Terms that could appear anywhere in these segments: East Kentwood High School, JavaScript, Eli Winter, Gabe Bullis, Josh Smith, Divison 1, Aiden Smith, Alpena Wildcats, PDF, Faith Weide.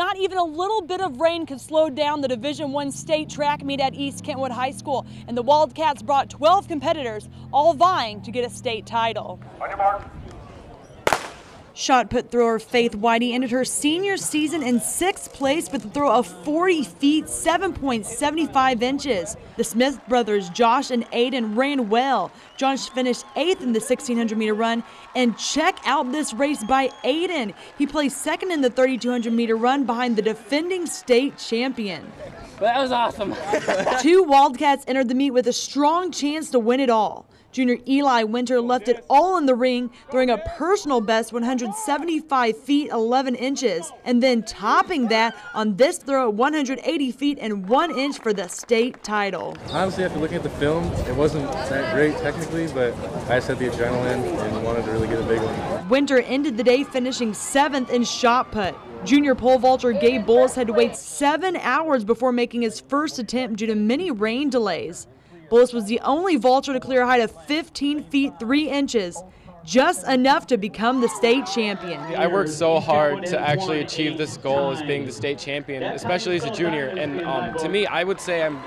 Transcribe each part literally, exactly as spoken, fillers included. not even a little bit of rain could slow down the Division one state track meet at East Kentwood High School, and the Wildcats brought twelve competitors, all vying to get a state title. On your mark. Shot put thrower Faith Weide ended her senior season in sixth place with a throw of forty feet, seven point seven five inches. The Smith brothers, Josh and Aiden, ran well. Josh finished eighth in the sixteen hundred meter run, and check out this race by Aiden. He placed second in the thirty-two hundred meter run behind the defending state champion. That was awesome. Two Wildcats entered the meet with a strong chance to win it all. Junior Eli Winter left it all in the ring, throwing a personal best one hundred seventy-five feet, eleven inches, and then topping that on this throw at one hundred eighty feet and one inch for the state title. Honestly, after looking at the film, it wasn't that great technically, but I just had the adrenaline and wanted to really get a big one. Winter ended the day finishing seventh in shot put. Junior pole vaulter Gabe Bullis had to wait seven hours before making his first attempt due to many rain delays. Bullis was the only vaulter to clear a height of fifteen feet, three inches, just enough to become the state champion. I worked so hard to actually achieve this goal as being the state champion, especially as a junior. And um, to me, I would say I'm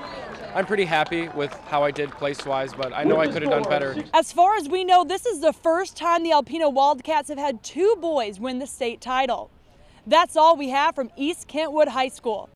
I'm pretty happy with how I did place-wise, but I know I could have done better. As far as we know, this is the first time the Alpena Wildcats have had two boys win the state title. That's all we have from East Kentwood High School.